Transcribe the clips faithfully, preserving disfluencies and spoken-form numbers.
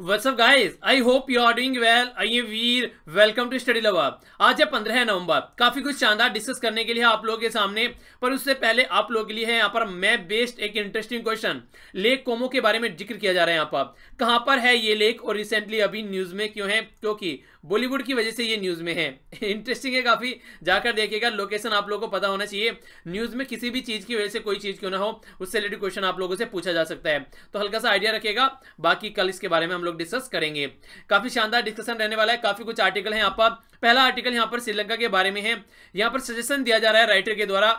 What's up guys, I hope you are doing well. I am Veer, welcome to study lover. आज है पंद्रह नवंबर, काफ़ी कुछ शानदार डिस्कस करने के लिए आप लोगों के सामने, पर उससे पहले आप लोगों के लिए है यहाँ पर मैप बेस्ड एक इंटरेस्टिंग क्वेश्चन। लेक कोमो के बारे में जिक्र किया जा रहा है यहाँ पर। कहाँ पर है ये लेक और रिसेंटली अभी न्यूज़ में क्यों है? क्योंकि बॉलीवुड की वजह से ये न्यूज़ में है। इंटरेस्टिंग है काफ़ी, जाकर देखिएगा। लोकेशन आप लोगों को पता होना चाहिए। न्यूज़ में किसी भी चीज़ की वजह से कोई चीज़ क्यों ना हो, उससे रिलेटेड क्वेश्चन आप लोगों से पूछा जा सकता है, तो हल्का सा आइडिया रखिएगा। बाकी कल इसके बारे में हम लोग डिस्कस करेंगे। काफी शानदार डिस्कशन रहने वाला है। काफी कुछ आर्टिकल है यहाँ पर। पहला आर्टिकल यहाँ पर श्रीलंका के बारे में है। यहाँ पर सजेशन दिया जा रहा है राइटर के द्वारा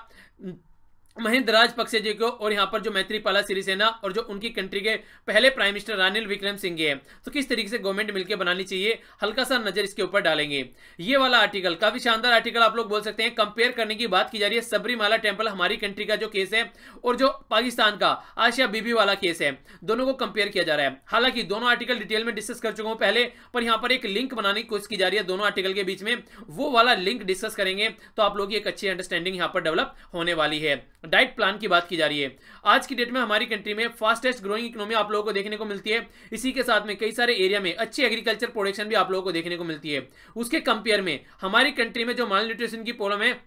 महिंद राजपक्षे जी को, और यहाँ पर जो मैत्रीपाला सिरिसेना और जो उनकी कंट्री के पहले prime minister Ranil Wickremesinghe हैं, तो किस तरीके से गवर्नमेंट मिलकर बनानी चाहिए, हल्का सा नजर इसके ऊपर डालेंगे। ये वाला आर्टिकल काफी शानदार आर्टिकल आप लोग बोल सकते हैं। कंपेयर करने की बात की जा रही है सबरीमाला टेम्पल हमारी कंट्री का जो केस है और जो पाकिस्तान का आशिया बीबी वाला केस है, दोनों को कंपेयर किया जा रहा है। हालांकि दोनों आर्टिकल डिटेल में डिस्कस कर चुका हूँ पहले, पर यहाँ पर एक लिंक बनाने की कोशिश की जा रही है दोनों आर्टिकल के बीच में। वो वाला लिंक डिस्कस करेंगे तो आप लोग की एक अच्छी अंडरस्टैंडिंग यहाँ पर डेवलप होने वाली है। डाइट प्लान की बात की जा रही है। आज की डेट में हमारी कंट्री में फास्टेस्ट ग्रोइंग इकोनॉमी आप लोगों को देखने को मिलती है। इसी के साथ में कई सारे एरिया में अच्छी एग्रीकल्चर प्रोडक्शन भी आप लोगों को देखने को मिलती है। उसके कंपेयर में हमारी कंट्री में जो माल न्यूट्रिशन की प्रॉब्लम है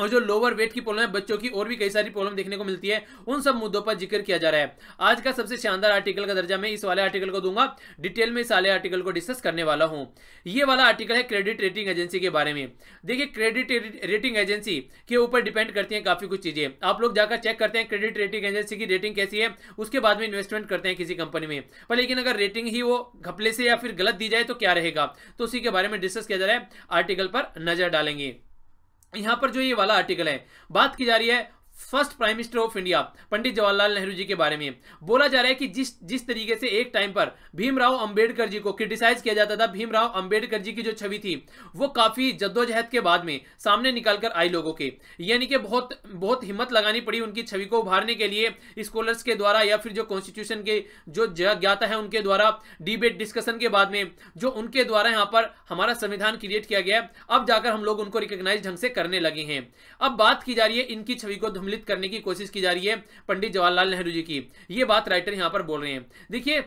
और जो लोअर वेट की प्रॉब्लम है, बच्चों की और भी कई सारी प्रॉब्लम देखने को मिलती है, उन सब मुद्दों पर जिक्र किया जा रहा है। आज का सबसे शानदार आर्टिकल का दर्जा मैं इस वाले आर्टिकल को दूंगा। डिटेल में इस वाले आर्टिकल को डिस्कस करने वाला हूं। ये वाला आर्टिकल है क्रेडिट रेटिंग एजेंसी के बारे में। देखिए, क्रेडिट रेटिंग एजेंसी के ऊपर डिपेंड करती हैं काफ़ी कुछ चीज़ें। आप लोग जाकर चेक करते हैं क्रेडिट रेटिंग एजेंसी की रेटिंग कैसी है, उसके बाद में इन्वेस्टमेंट करते हैं किसी कंपनी में। पर लेकिन अगर रेटिंग ही वो घपले से या फिर गलत दी जाए तो क्या रहेगा, तो उसी के बारे में डिस्कस किया जा रहा है। आर्टिकल पर नजर डालेंगे। यहाँ पर जो ये वाला आर्टिकल है, बात की जा रही है first prime minister of India Pandit Jawaharlal Nehru ji के बारे में। बोला जा रहा है कि जिस जिस तरीके से एक टाइम पर भीमराव अंबेडकर जी को क्रिटिसाइज किया जाता था, भीमराव अंबेडकर जी की जो छवि थी वो काफ़ी जद्दोजहद के बाद में सामने निकलकर आई लोगों के, यानी कि बहुत बहुत हिम्मत लगानी पड़ी उनकी छवि को उभारने के लिए स्कॉलर्स के द्वारा, या फिर जो कॉन्स्टिट्यूशन के जो ज्ञाता है उनके द्वारा, डिबेट डिस्कशन के बाद में जो उनके द्वारा यहाँ पर हमारा संविधान क्रिएट किया गया, अब जाकर हम लोग उनको रिकग्नाइज ढंग से करने लगे हैं। अब बात की जा रही है इनकी छवि को करने की कोशिश की जा रही है पंडित जवाहरलाल नेहरू जी की। ये बात राइटर यहां पर बोल रहे हैं। देखिए,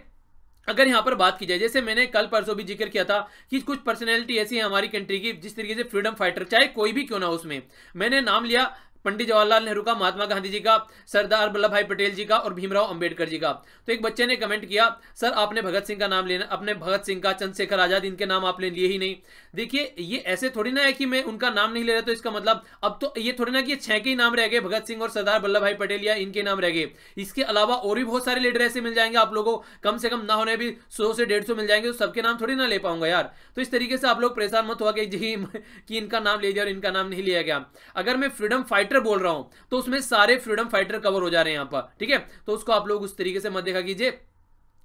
अगर यहाँ पर बात की जाए, जैसे मैंने कल परसों भी जिक्र किया था कि कुछ पर्सनैलिटी ऐसी है हमारी कंट्री की जिस तरीके से फ्रीडम फाइटर, चाहे कोई भी क्यों ना हो, उसमें मैंने नाम लिया पंडित जवाहरलाल नेहरू का, महात्मा गांधी जी का, सरदार वल्लभ भाई पटेल जी का और भीमराव अंबेडकर जी का। तो एक बच्चे ने कमेंट किया, सर आपने भगत सिंह का नाम लेना, अपने भगत सिंह का, चंद्रशेखर आज़ाद, इनके नाम आपने लिए ही नहीं। देखिए, ये ऐसे थोड़ी ना है कि मैं उनका नाम नहीं ले रहा, तो इसका मतलब अब तो ये थोड़ी ना कि छः के ही नाम रह गए, भगत सिंह और सरदार वल्लभ भाई पटेल या इनके नाम रह गए। इसके अलावा और भी बहुत सारे लीडर ऐसे मिल जाएंगे आप लोगों को, कम से कम ना होने भी सौ से डेढ़ सौ मिल जाएंगे, तो सबके नाम थोड़ी ना ले पाऊंगा यार। तो इस तरीके से आप लोग परेशान मत हुआ कि इनका नाम ले दिया और इनका नाम नहीं लिया गया। अगर मैं फ्रीडम फाइटर बोल रहा हूं तो उसमें सारे फ्रीडम फाइटर कवर हो जा रहे हैं यहां पर, ठीक है? तो उसको आप लोग उस तरीके से मत देखा कीजिए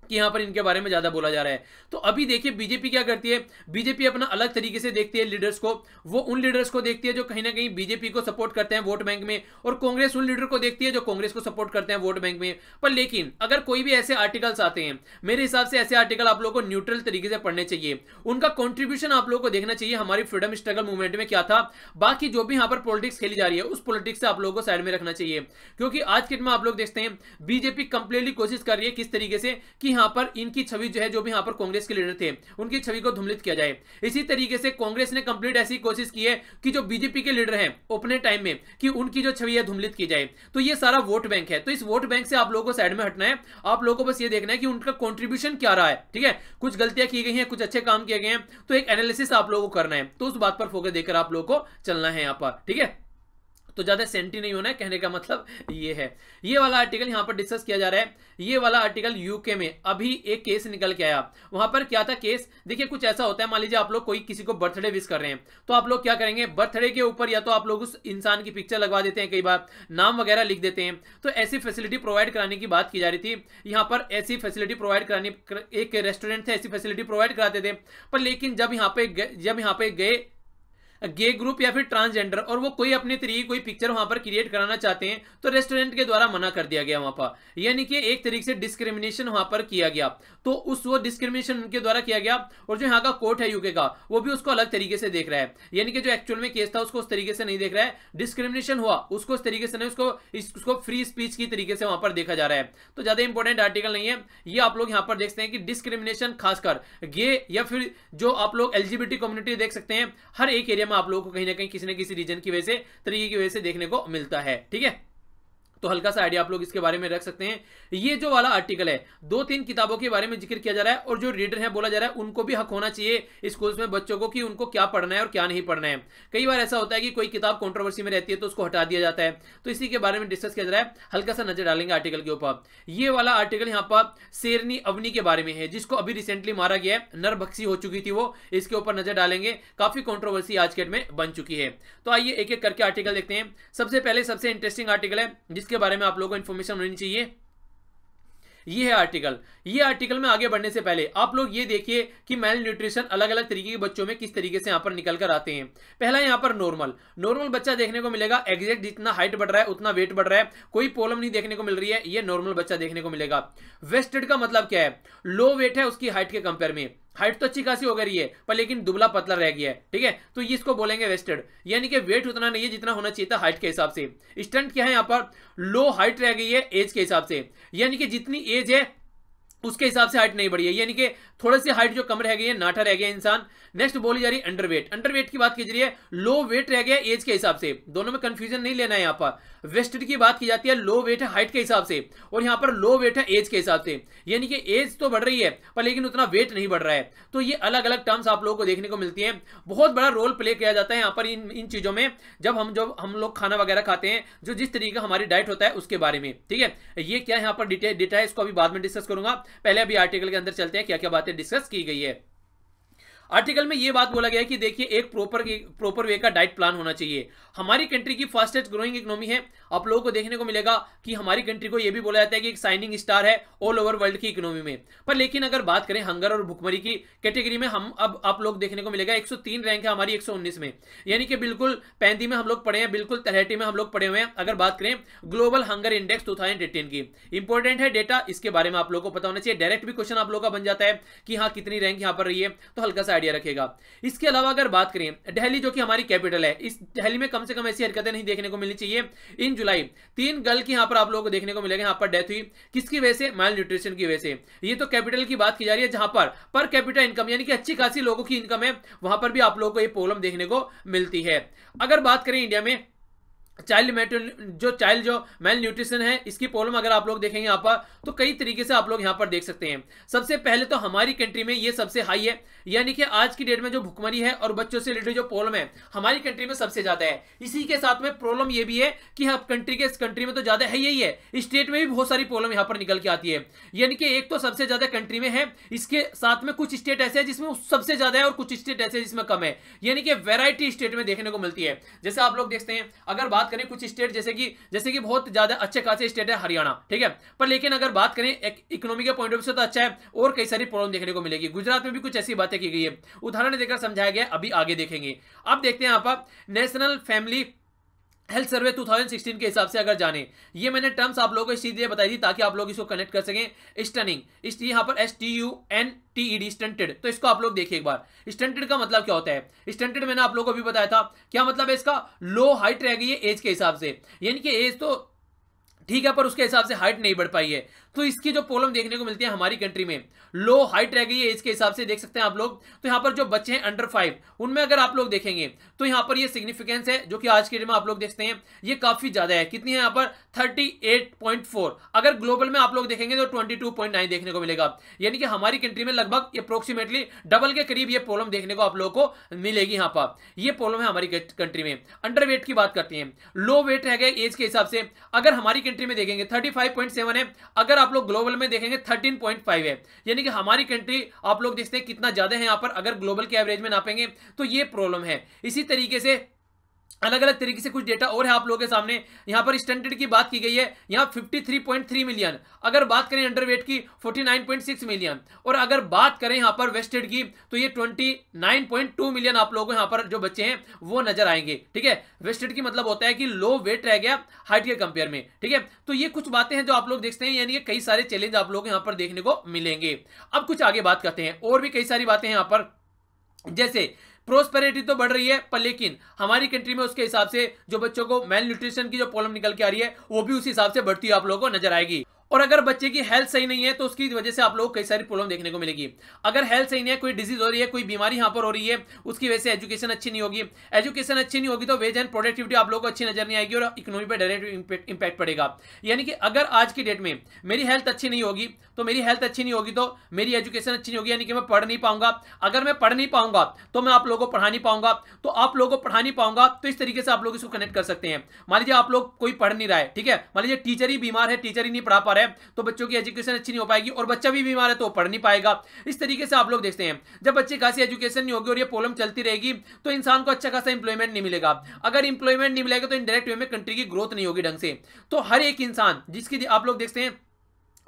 कि यहाँ पर इनके बारे में ज़्यादा बोला जा रहा है। तो अभी देखिए बीजेपी क्या करती है, बीजेपी अपना अलग तरीके से देखती है लीडर्स को। वो उन लीडर्स को देखती है जो कहीं ना कहीं बीजेपी को सपोर्ट करते हैं वोट बैंक में, और कांग्रेस उन लीडर को देखती है जो कांग्रेस को सपोर्ट करते हैं वोट बैंक में। पर लेकिन अगर कोई भी ऐसे आर्टिकल्स आते हैं, मेरे हिसाब से ऐसे आर्टिकल आप लोगों को न्यूट्रल तरीके से पढ़ने चाहिए। उनका कॉन्ट्रीब्यूशन आप लोगों को देखना चाहिए हमारी फ्रीडम स्ट्रगल मूवमेंट में क्या था। बाकी जो भी यहाँ पर पॉलिटिक्स खेली जा रही है उस पॉलिटिक्स से आप लोगों को साइड में रखना चाहिए, क्योंकि आज के डेट में आप लोग देखते हैं बीजेपी कंप्लीटली कोशिश कर रही है किस तरीके से कि यहाँ पर इनकी छवि जो है, जो भी यहाँ पर कांग्रेस के लीडर थे उनकी छवि को धूमिल किया जाए। इसी तरीके से कांग्रेस ने कंप्लीट ऐसी कोशिश की है कि जो बीजेपी के लीडर हैं अपने टाइम में, कि उनकी जो छवि है धूमिल की जाए। तो ये सारा वोट बैंक है, तो इस वोट बैंक से आप लोगों को साइड में हटना है। आप लोगों को बस ये देखना है कि उनका कॉन्ट्रीब्यूशन क्या रहा है, ठीक है? कुछ गलतियां की गई हैं, कुछ अच्छे काम किए गए हैं, तो एक एनालिसिस आप लोगों को करना है। तो उस बात पर फोकस देकर आप लोगों को चलना है यहाँ पर, ठीक है? तो ज़्यादा सेंटी नहीं होना है, कहने का मतलब ये है। ये वाला आर्टिकल यहाँ पर डिस्कस किया जा रहा है। ये वाला आर्टिकल यूके में अभी एक केस निकल के आया। वहाँ पर क्या था केस, देखिए कुछ ऐसा होता है, मान लीजिए आप लोग कोई किसी को बर्थडे विश कर रहे हैं, तो आप लोग क्या करेंगे, बर्थडे के ऊपर या तो आप लोग उस इंसान की पिक्चर लगवा देते हैं, कई बार नाम वगैरह लिख देते हैं। तो ऐसी फैसिलिटी प्रोवाइड कराने की बात की जा रही थी यहाँ पर। ऐसी फैसिलिटी प्रोवाइड कराने, एक रेस्टोरेंट थे, ऐसी फैसिलिटी प्रोवाइड कराते थे। पर लेकिन जब यहाँ पे जब यहाँ पे गए गे ग्रुप या फिर ट्रांसजेंडर और वो कोई अपने तरीके कोई पिक्चर वहां पर क्रिएट कराना चाहते हैं तो रेस्टोरेंट के द्वारा मना कर दिया गया वहां पर, यानी कि एक तरीके से डिस्क्रिमिनेशन वहां पर किया गया। तो उस वो डिस्क्रिमिनेशन उनके द्वारा किया गया और जो यहाँ का कोर्ट है यूके का वो भी उसको अलग तरीके से देख रहा है, यानी कि जो एक्चुअल में केस था उसको उस तरीके से नहीं देख रहा है, डिस्क्रिमिनेशन हुआ उसको उस तरीके से नहीं, उसको इसको फ्री स्पीच की तरीके से वहां पर देखा जा रहा है। तो ज्यादा इंपॉर्टेंट आर्टिकल नहीं है ये, आप लोग यहाँ पर देख सकते हैं कि डिस्क्रिमिनेशन खासकर गे या फिर जो आप लोग एलजीबीटी कम्युनिटी देख सकते हैं हर एक एरिया में आप लोगों को कहीं ना कहीं किसी न किसी रीजन की वजह से तरीके की वजह से देखने को मिलता है। ठीक है, तो हल्का सा आइडिया आप लोग इसके बारे में रख सकते हैं। ये जो वाला आर्टिकल है दो तीन किताबों के बारे में जिक्र किया जा रहा है और जो रीडर है बोला जा रहा है उनको भी हक होना चाहिए स्कूल्स में बच्चों को कि उनको क्या पढ़ना है और क्या नहीं पढ़ना है। कई बार ऐसा होता है कि कोई किताब कंट्रोवर्सी में रहती है तो उसको हटा दिया जाता है, तो इसी के बारे में डिस्कस किया जा रहा है। हल्का सा नजर डालेंगे आर्टिकल के ऊपर। ये वाला आर्टिकल यहाँ पर शेरनी अवनी के बारे में है जिसको अभी रिसेंटली मारा गया है, नरभक्षी हो चुकी थी वो, इसके ऊपर नजर डालेंगे। काफी कॉन्ट्रोवर्सी आज के डेट में बन चुकी है। तो आइए एक एक करके आर्टिकल देखते हैं। सबसे पहले सबसे इंटरेस्टिंग आर्टिकल है के बारे में आप लोगों को इंफॉर्मेशन होनी चाहिए, ये है आर्टिकल। ये आर्टिकल में आगे बढ़ने से पहले आप लोग ये देखिए कि मेल न्यूट्रिशन अलग अलग तरीके के बच्चों में किस तरीके से यहाँ पर निकल कर आते हैं। पहला यहाँ पर नॉर्मल नॉर्मल बच्चा देखने को मिलेगा, एग्जैक्ट जितना हाइट बढ़ रहा है उतना वेट बढ़ रहा है, कोई प्रॉब्लम नहीं देखने को मिल रही है, ये नॉर्मल बच्चा देखने को मिलेगा। वेस्टेड का मतलब क्या है, लो वेट है उसकी हाइट के कंपेयर में, हाइट तो अच्छी खासी हो गई है पर लेकिन दुबला पतला रह गया है, ठीक है, तो ये इसको बोलेंगे वेस्टेड, यानी कि वेट उतना नहीं है जितना होना चाहिए था हाइट के हिसाब से। स्टंट क्या है यहाँ पर, लो हाइट रह गई है एज के हिसाब से, यानी कि जितनी एज है उसके हिसाब से हाइट नहीं बढ़ी है, यानी कि थोड़े से हाइट जो कम रह गई है, नाटा रह गया इंसान। नेक्स्ट बोली जा रही है अंडरवेट, अंडरवेट की बात की जा रही है, लो वेट रह गया एज के हिसाब से, दोनों में कंफ्यूजन नहीं लेना है यहाँ पर। वेस्टेड की बात की जाती है, लो वेट है हाइट के हिसाब से और यहाँ पर लो वेट है एज के हिसाब से, यानी कि एज तो बढ़ रही है पर लेकिन उतना वेट नहीं बढ़ रहा है। तो ये अलग अलग टर्म्स आप लोगों को देखने को मिलती है। बहुत बड़ा रोल प्ले किया जाता है यहाँ पर इन इन चीज़ों में, जब हम जब हम लोग खाना वगैरह खाते हैं, जो जिस तरीके का हमारी डाइट होता है उसके बारे में। ठीक है, ये क्या यहाँ पर डिटेल डेटा है इसको अभी बाद में डिस्कस करूंगा, पहले अभी आर्टिकल के अंदर चलते हैं क्या क्या बातें डिस्कस की गई है। आर्टिकल में यह बात बोला गया है कि देखिए एक प्रॉपर प्रॉपर वे का डाइट प्लान होना चाहिए। हमारी कंट्री की फास्टेस्ट ग्रोइंग इकोनॉमी है, आप लोगों को देखने को मिलेगा कि हमारी कंट्री को यह भी बोला जाता है कि एक शाइनिंग स्टार है ऑल ओवर वर्ल्ड की इकोनॉमी में, पर लेकिन अगर बात करें हंगर और भुखमरी की कैटेगरी में हम अब आप लोग देखने को मिलेगा एक सौ तीन रैंक है हमारी एक सौ उन्नीस में, यानी कि बिल्कुल पैंदी में हम लोग पड़े हैं, बिल्कुल तलहटी में हम लोग पड़े हुए हैं। अगर बात करें global hunger index two thousand eighteen की, इंपॉर्टेंट है डेटा, इसके बारे में आप लोग को पता होना चाहिए। डायरेक्ट भी क्वेश्चन आप लोग का बन जाता है कि हाँ कितनी रैंक यहाँ पर रही है, तो हल्का सा आइडिया रखेगा। इसके अलावा अगर बात करें दिल्ली जो कि हमारी कैपिटल है, इस दिल्ली में कम से कम ऐसी हरकतें नहीं देखने को मिलनी चाहिए। इन जुलाई तीन गर्ल की यहां पर आप लोगों को देखने को मिलेगा, यहां पर डेथ हुई किसकी वजह से, माल न्यूट्रिशन की वजह से। ये तो कैपिटल की बात की जा रही है जहां पर पर कैपिटा इनकम यानी कि अच्छी खासी लोगों की इनकम है, वहां पर भी आप लोगों को यह प्रॉब्लम देखने को मिलती है। अगर बात करें इंडिया में चाइल्ड मेटल जो चाइल्ड जो मेल न्यूट्रिशन है इसकी प्रॉब्लम अगर आप लोग देखेंगे यहाँ पर तो कई तरीके से आप लोग यहाँ पर देख सकते हैं। सबसे पहले तो हमारी कंट्री में ये सबसे हाई है, यानी कि आज की डेट में जो भुखमरी है और बच्चों से रिलेटेड जो प्रॉब्लम है हमारी कंट्री में सबसे ज़्यादा है। इसी के साथ में प्रॉब्लम ये भी है कि हम कंट्री के इस कंट्री में तो ज़्यादा है यही है, स्टेट में भी बहुत सारी प्रॉब्लम यहाँ पर निकल के आती है, यानी कि एक तो सबसे ज़्यादा कंट्री में है, इसके साथ में कुछ स्टेट ऐसे हैं जिसमें सबसे ज़्यादा है और कुछ स्टेट ऐसे जिसमें कम है, यानी कि वैरायटी स्टेट में देखने को मिलती है। जैसे आप लोग देखते हैं अगर बात करें कुछ स्टेट जैसे कि जैसे कि बहुत ज्यादा अच्छे खासे स्टेट है हरियाणा, ठीक है, पर लेकिन अगर बात करें इकोनॉमी के पॉइंट ऑफ व्यू से तो अच्छा है और कई सारी प्रॉब्लम देखने को मिलेगी। गुजरात में भी कुछ ऐसी बातें की गई है, उदाहरण देकर समझाया गया, अभी आगे देखेंगे। आप देखते हैं आप National Family Health Survey two thousand sixteen के हिसाब से अगर जाने, ये मैंने टर्म्स आप लोगों को इसीलिए बताई थी ताकि आप लोग इसको कनेक्ट कर सकें। स्टनिंग इस यहाँ पर S T U N T E D stunted, तो इसको आप लोग देखिए एक बार। स्टंटेड का मतलब क्या होता है, स्टंटेड मैंने आप लोगों को भी बताया था, क्या मतलब है इसका, लो हाइट रह गई है एज के हिसाब से, यानी कि एज तो ठीक है पर उसके हिसाब से हाइट नहीं बढ़ पाई है, तो इसकी जो प्रॉब्लम देखने को मिलती है हमारी कंट्री में लो हाइट रह गई है इसके हिसाब से देख सकते हैं आप लोग। तो यहाँ पर जो बच्चे हैं अंडर फाइव उनमें अगर आप लोग देखेंगे तो यहाँ पर ये सिग्निफिकेंस है जो कि आज के डेट में आप लोग देखते हैं ये काफी ज्यादा है। कितनी है यहाँ पर थर्टी एट पॉइंट फोर, अगर ग्लोबल में आप लोग देखेंगे तो ट्वेंटी टू पॉइंट नाइन देखने को मिलेगा, यानी कि हमारी कंट्री में लगभग अप्रोक्सीमेटली डबल के करीब ये प्रॉब्लम देखने को आप लोगों को मिलेगी। यहाँ पर यह प्रॉब्लम है हमारी कंट्री में। अंडरवेट की बात करते हैं, लो वेट रह गए एज के हिसाब से अगर हमारी कंट्री में देखेंगे थर्टी फाइव पॉइंट सेवन है, अगर आप लोग ग्लोबल में देखेंगे थर्टीन पॉइंट फाइव है, यानी कि हमारी कंट्री आप लोग देखते हैं कितना ज्यादा है यहाँ पर अगर ग्लोबल के एवरेज में नापेंगे तो ये प्रॉब्लम है। इसी तरीके से अलग अलग तरीके से कुछ डेटा और है आप लोगों के सामने। यहाँ पर स्टंटेड की बात की गई है, यहाँ तिरेपन पॉइंट तीन मिलियन। अगर बात करें अंडरवेट की उनचास पॉइंट छह मिलियन, और अगर बात करें यहाँ पर वेस्टेड की तो ये उनतीस पॉइंट दो मिलियन आप लोगों को यहाँ पर जो बच्चे हैं वो नजर आएंगे। ठीक है, वेस्टेड की मतलब होता है कि लो वेट रह गया हाइट के कंपेयर में। ठीक है, तो ये कुछ बातें हैं जो आप लोग देखते हैं, यानी कि कई सारे चैलेंज आप लोग यहाँ पर देखने को मिलेंगे। अब कुछ आगे बात करते हैं, और भी कई सारी बातें हैं यहाँ पर, जैसे प्रोस्पेरिटी तो बढ़ रही है पर लेकिन हमारी कंट्री में उसके हिसाब से जो बच्चों को मेल न्यूट्रिशन की जो प्रॉब्लम निकल के आ रही है वो भी उस हिसाब से बढ़ती हुई आप लोगों को नजर आएगी। और अगर बच्चे की हेल्थ सही नहीं है तो उसकी वजह से आप लोगों को कई सारी प्रॉब्लम देखने को मिलेगी। अगर हेल्थ सही नहीं है, कोई डिजीज हो रही है, कोई बीमारी यहाँ पर हो रही है, उसकी वजह से एजुकेशन अच्छी नहीं होगी। एजुकेशन अच्छी नहीं होगी तो वेज एंड प्रोडक्टिविटी आप लोगों को अच्छी नजर नहीं आएगी और इकोनॉमी पर डायरेक्ट इंपैक्ट पड़ेगा। यानी कि अगर आज की डेट में मेरी हेल्थ अच्छी नहीं होगी तो मेरी हेल्थ अच्छी नहीं होगी तो मेरी एजुकेशन अच्छी नहीं होगी, यानी कि मैं पढ़ नहीं पाऊंगा। अगर मैं पढ़ नहीं पाऊंगा तो मैं आप लोगों को पढ़ा नहीं पाऊंगा, तो आप लोगों को पढ़ा नहीं पाऊंगा तो इस तरीके से आप लोग इसको कनेक्ट कर सकते हैं। मान लीजिए आप लोग कोई पढ़ नहीं रहा है, ठीक है, मान लीजिए टीचर ही बीमार है, टीचर ही नहीं पढ़ा पा तो बच्चों की एजुकेशन अच्छी नहीं हो पाएगी, और बच्चा भी बीमार है तो पढ़ नहीं पाएगा। इस तरीके से आप लोग देखते हैं जब बच्चे खासी एजुकेशन नहीं होगी और ये प्रॉब्लम चलती रहेगी तो इंसान को अच्छा खासा इंप्लॉयमेंट नहीं मिलेगा। अगर इंप्लॉयमेंट नहीं मिलेगा तो इनडायरेक्ट वे में कंट्री की ग्रोथ नहीं होगी ढंग से। तो हर एक इंसान जिसकी आप लोग देखते हैं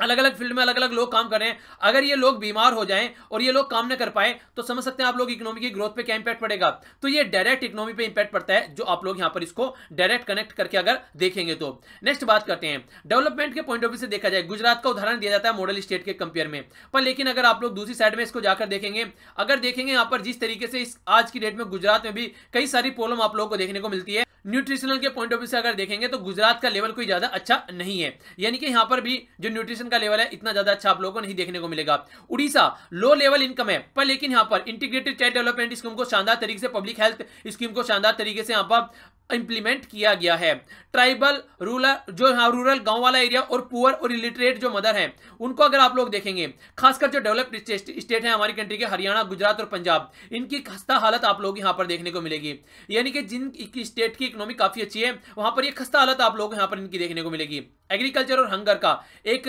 अलग अलग फील्ड में अलग अलग लोग काम कर रहे हैं, अगर ये लोग बीमार हो जाएं और ये लोग काम ना कर पाए तो समझ सकते हैं आप लोग इकोनॉमी की ग्रोथ पे क्या इंपैक्ट पड़ेगा। तो ये डायरेक्ट इकोनॉमी पे इंपैक्ट पड़ता है, जो आप लोग यहाँ पर इसको डायरेक्ट कनेक्ट करके अगर देखेंगे तो। नेक्स्ट बात करते हैं डेवलपमेंट के पॉइंट ऑफ व्यू से देखा जाए, गुजरात का उदाहरण दिया जाता है मॉडल स्टेट के कंपेयर में, पर लेकिन अगर आप लोग दूसरी साइड में इसको जाकर देखेंगे, अगर देखेंगे यहाँ पर जिस तरीके से इस आज की डेट में गुजरात में भी कई सारी प्रॉब्लम आप लोगों को देखने को मिलती है। न्यूट्रिशनल के पॉइंट ऑफ व्यू से अगर देखेंगे तो गुजरात का लेवल कोई ज्यादा अच्छा नहीं है, यानी कि यहाँ पर भी जो न्यूट्रिशन का लेवल है इतना ज्यादा अच्छा आप लोगों को नहीं देखने को मिलेगा। उड़ीसा लो लेवल इनकम है, पर लेकिन यहाँ पर इंटीग्रेटेड चाइल्ड डेवलपमेंट स्कीम को शानदार तरीके से, पब्लिक हेल्थ स्कीम को शानदार तरीके से यहाँ पर इंप्लीमेंट किया गया है। ट्राइबल रूरल जो हाँ रूरल गांव वाला एरिया और पुअर और इलिटरेट जो मदर हैं उनको अगर आप लोग देखेंगे, खासकर जो डेवलप्ड स्टेट है हमारी कंट्री के हरियाणा, गुजरात और पंजाब, इनकी खस्ता हालत आप लोग यहाँ पर देखने को मिलेगी। यानी कि जिन स्टेट की इकोनॉमी काफी अच्छी है वहां पर ये खस्ता हालत आप लोग यहाँ पर इनकी देखने को मिलेगी। एग्रीकल्चर और हंगर का एक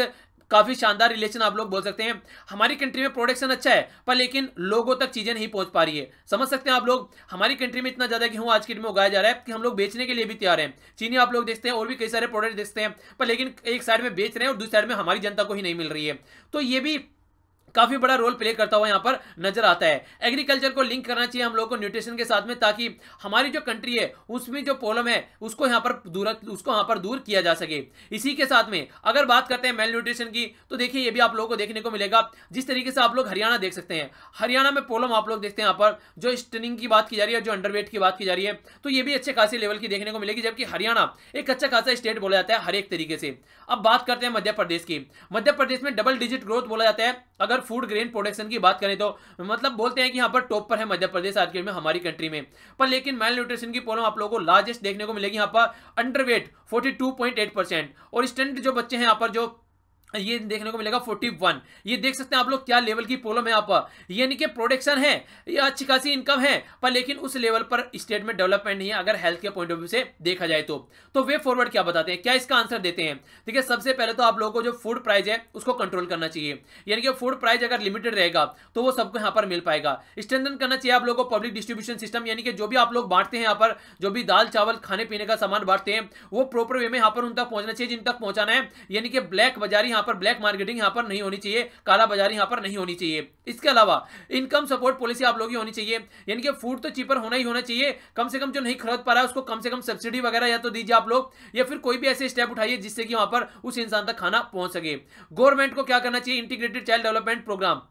काफी शानदार रिलेशन आप लोग बोल सकते हैं। हमारी कंट्री में प्रोडक्शन अच्छा है पर लेकिन लोगों तक चीजें नहीं पहुंच पा रही है। समझ सकते हैं आप लोग हमारी कंट्री में इतना ज्यादा गेहूं आज की डेट में उगाया जा रहा है कि हम लोग बेचने के लिए भी तैयार हैं। चीनी आप लोग देखते हैं और भी कई सारे प्रोडक्ट देखते हैं, पर लेकिन एक साइड में बेच रहे हैं और दूसरी साइड में हमारी जनता को ही नहीं मिल रही है। तो ये भी काफी बड़ा रोल प्ले करता हुआ यहाँ पर नजर आता है। एग्रीकल्चर को लिंक करना चाहिए हम लोगों को न्यूट्रिशन के साथ में, ताकि हमारी जो कंट्री है उसमें जो प्रॉब्लम है उसको यहाँ पर दूर उसको यहाँ पर दूर किया जा सके। इसी के साथ में अगर बात करते हैं मेल न्यूट्रिशन की तो देखिए ये भी आप लोगों को देखने को मिलेगा। जिस तरीके से आप लोग हरियाणा देख सकते हैं, हरियाणा में प्रॉब्लम आप लोग देखते हैं यहाँ पर जो स्टनिंग की बात की जा रही है, जो अंडरवेट की बात की जा रही है, तो ये भी अच्छे खासी लेवल की देखने को मिलेगी, जबकि हरियाणा एक अच्छा खासा स्टेट बोला जाता है हर एक तरीके से। अब बात करते हैं मध्य प्रदेश की। मध्य प्रदेश में डबल डिजिट ग्रोथ बोला जाता है। अगर फूड ग्रेन प्रोडक्शन की बात करें तो मतलब बोलते हैं कि यहाँ पर टॉप पर है मध्य प्रदेश आज के में हमारी कंट्री में, पर लेकिन मेल न्यूट्रिशन की प्रॉब्लम आप लोगों को लार्जेस्ट देखने को मिलेगी। यहाँ पर अंडरवेट बयालीस पॉइंट आठ परसेंट और स्टंट जो बच्चे हैं यहाँ पर जो ये देखने को मिलेगा इकतालीस। ये देख सकते हैं आप लोग क्या लेवल की प्रॉब्लम है यहाँ पर। यानी कि प्रोडक्शन है, ये अच्छी खासी इनकम है, पर लेकिन उस लेवल पर स्टेट में डेवलपमेंट नहीं है अगर हेल्थ के पॉइंट ऑफ व्यू से देखा जाए तो। तो वे फॉरवर्ड क्या बताते हैं, क्या इसका आंसर देते हैं? देखिए, सबसे पहले तो आप लोगों को जो फूड प्राइस है उसको कंट्रोल करना चाहिए, यानी कि फूड प्राइस अगर लिमिटेड रहेगा तो वो सबको यहाँ पर मिल पाएगा। स्ट्रेंथन करना चाहिए आप लोगों को पब्लिक डिस्ट्रीब्यूशन सिस्टम, यानी कि जो भी आप लोग बांटते हैं यहाँ पर, जो भी दाल चावल खाने पीने का सामान बांटते हैं वो प्रॉपर वे में यहाँ पर उन तक पहुंचना चाहिए जिन तक पहुंचाना है। यानी कि ब्लैक बाजारी पर ब्लैक मार्केटिंग यहां पर नहीं होनी चाहिए, काला बाजारी यहां पर नहीं होनी चाहिए। इसके अलावा इनकम सपोर्ट पॉलिसी आप लोगों की होनी चाहिए, यानी कि फूड तो चीपर होना ही होना चाहिए, कम से कम जो नहीं खरीद पा रहा है उसको कम से कम सब्सिडी वगैरह या तो दीजिए आप लोग, या फिर कोई भी ऐसे स्टेप उठाइए जिससे कि वहां पर उस इंसान तक खाना पहुंच सके। गवर्नमेंट को क्या करना चाहिए, इंटीग्रेटेड चाइल्ड डेवलपमेंट प्रोग्राम,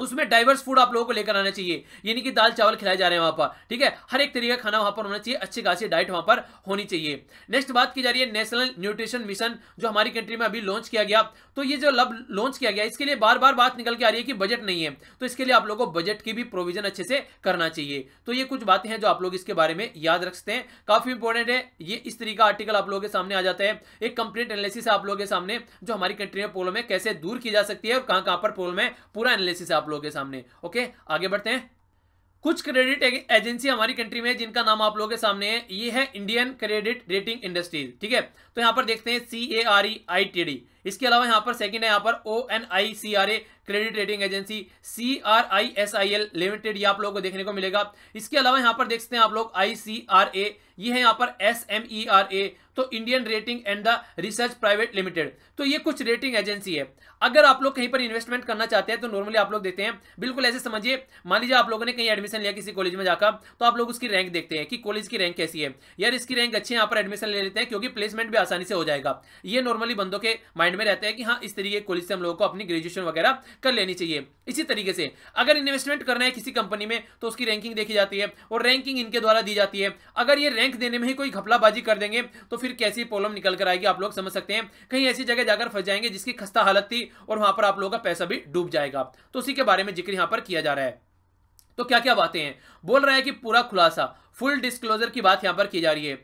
उसमें डाइवर्स फूड आप लोगों को लेकर आना चाहिए, यानी कि दाल चावल खिलाए जा रहे हैं वहाँ पर। ठीक है, हर एक तरीके का खाना वहाँ पर होना चाहिए, अच्छी खासी डाइट वहाँ पर होनी चाहिए। नेक्स्ट बात की जा रही है नेशनल न्यूट्रिशन मिशन, जो हमारी कंट्री में अभी लॉन्च किया गया। तो ये जो लब लॉन्च किया गया, इसके लिए बार बार बात निकल के आ रही है कि बजट नहीं है, तो इसके लिए आप लोगों को बजट की भी प्रोविजन अच्छे से करना चाहिए। तो ये कुछ बातें हैं जो आप लोग इसके बारे में याद रख सकते हैं, काफी इंपॉर्टेंट है। ये इस तरीके का आर्टिकल आप लोगों के सामने आ जाता है, एक कंप्लीट एनालिसिस आप लोगों के सामने, जो हमारी कंट्री में प्रॉब्लम है कैसे दूर की जा सकती है और कहाँ कहाँ पर प्रॉब्लम है, पूरा एनालिसिस आप लोगों के सामने। ओके, आगे बढ़ते हैं। कुछ क्रेडिट एजेंसी हमारी कंट्री में जिनका नाम आप लोगों के सामने है, ये है इंडियन क्रेडिट रेटिंग इंडस्ट्रीज। ठीक है, तो यहां पर देखते हैं C A R E I T D, इसके अलावा यहाँ पर सेकंड है यहाँ पर O N I C R A credit rating agency C R I S I L limited, ये आप लोगों को देखने को मिलेगा। इसके अलावा यहाँ पर देखते हैं आप लोग आई सी आर ए, ये है यहाँ पर S M E R A, तो Indian rating and the research private limited. तो ये कुछ रेटिंग एजेंसी है। अगर आप लोग कहीं पर इन्वेस्टमेंट करना चाहते हैं तो नॉर्मली आप लोग देखते हैं, बिल्कुल ऐसे समझिए, मान लीजिए आप लोगों ने कहीं एडमिशन लिया किसी कॉलेज में जाकर, तो आप लोग उसकी रैंक देखते हैं कि कॉलेज की रैंक कैसी है, यार इसकी रैंक अच्छी है यहाँ पर एडमिशन ले लेते हैं क्योंकि प्लेसमेंट भी आसानी से हो जाएगा। ये नॉर्मली बंदों के माइंड में रहता है कि हाँ इस तरीके कॉलेज से हम लोगों को अपनी ग्रेजुएशन वगैरह कर लेनी चाहिए। इसी तरीके से अगर इन्वेस्टमेंट करना है किसी कंपनी में तो उसकी रैंकिंग देखी जाती है और रैंकिंग इनके द्वारा दी जाती है। अगर ये रैंक देने में ही कोई घपलाबाजी कर देंगे तो फिर कैसी प्रॉब्लम निकल कर आएगी आप लोग समझ सकते हैं। कहीं ऐसी जगह जाकर फंस जाएंगे जिसकी खस्ता हालत थी और वहां पर आप लोगों का पैसा भी डूब जाएगा। तो उसी के बारे में जिक्र यहां पर किया जा रहा है। तो क्या क्या बातें हैं, बोल रहा है कि पूरा खुलासा, फुल डिस्क्लोजर की बात यहाँ पर की जा रही है।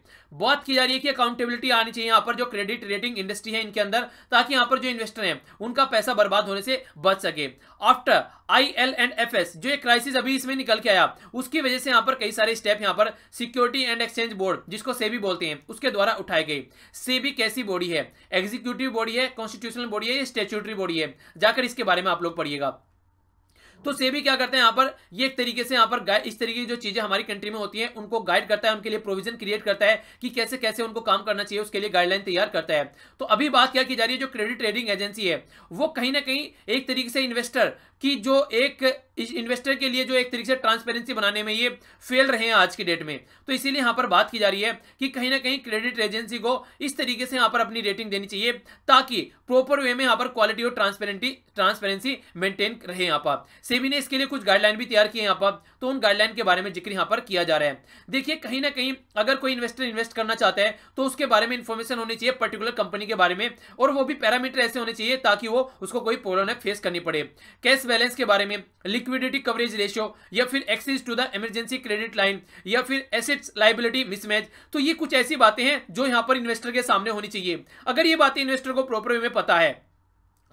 बात की जा रही है कि अकाउंटेबिलिटी आनी चाहिए यहाँ पर जो क्रेडिट रेटिंग इंडस्ट्री है इनके अंदर, ताकि यहाँ पर जो इन्वेस्टर हैं उनका पैसा बर्बाद होने से बच सके। After I L and F S, जो ये क्राइसिस अभी इसमें निकल के आया, उसकी वजह से यहाँ पर कई सारे स्टेप यहाँ पर सिक्योरिटी एंड एक्सचेंज बोर्ड, जिसको सेबी बोलते हैं, उसके द्वारा उठाए गए। सेबी कैसी बॉडी है, एग्जीक्यूटिव बॉडी है, कॉन्स्टिट्यूशनल बॉडी है, स्टेचुटरी बॉडी है, जाकर इसके बारे में आप लोग पढ़िएगा। तो सेबी क्या करते हैं यहाँ पर, ये एक तरीके से यहाँ पर इस तरीके की जो चीजें हमारी कंट्री में होती हैं उनको गाइड करता है, उनके लिए प्रोविजन क्रिएट करता है कि कैसे कैसे उनको काम करना चाहिए, उसके लिए गाइडलाइन तैयार करता है। तो अभी बात क्या की जा रही है, जो क्रेडिट रेटिंग एजेंसी है वो कहीं ना कहीं एक तरीके से इन्वेस्टर की जो एक इन्वेस्टर के लिए जो एक तरीके से ट्रांसपेरेंसी बनाने में ये फेल रहे हैं आज की डेट में। तो इसीलिए यहाँ पर बात की जा रही है कि कहीं ना कहीं क्रेडिट एजेंसी को इस तरीके से यहाँ पर अपनी रेटिंग देनी चाहिए ताकि प्रॉपर वे में यहाँ पर क्वालिटी और ट्रांसपेरेंटी ट्रांसपेरेंसी मेंटेन रहे। यहाँ पर सेबी ने इसके लिए कुछ गाइडलाइन भी तैयार किए यहाँ पर, तो उन गाइडलाइन के बारे में जिक्र यहाँ पर किया जा रहा है। देखिए कहीं ना कहीं अगर कोई इन्वेस्टर इन्वेस्ट करना चाहता है तो उसके बारे में इन्फॉर्मेशन होनी चाहिए पर्टिकुलर कंपनी के बारे में, और वो भी पैरामीटर ऐसे होने चाहिए ताकि वो उसको कोई प्रॉब्लम फेस करनी पड़े। कैश बैलेंस के बारे में, लिक्विडिटी कवरेज रेशियो, या फिर access to the emergency credit line, या फिर एसेट्स लायबिलिटी मिसमैच। तो ये कुछ ऐसी बातें हैं जो यहाँ पर इन्वेस्टर के सामने होनी चाहिए। अगर ये बातें इन्वेस्टर को प्रॉपर वे में पता है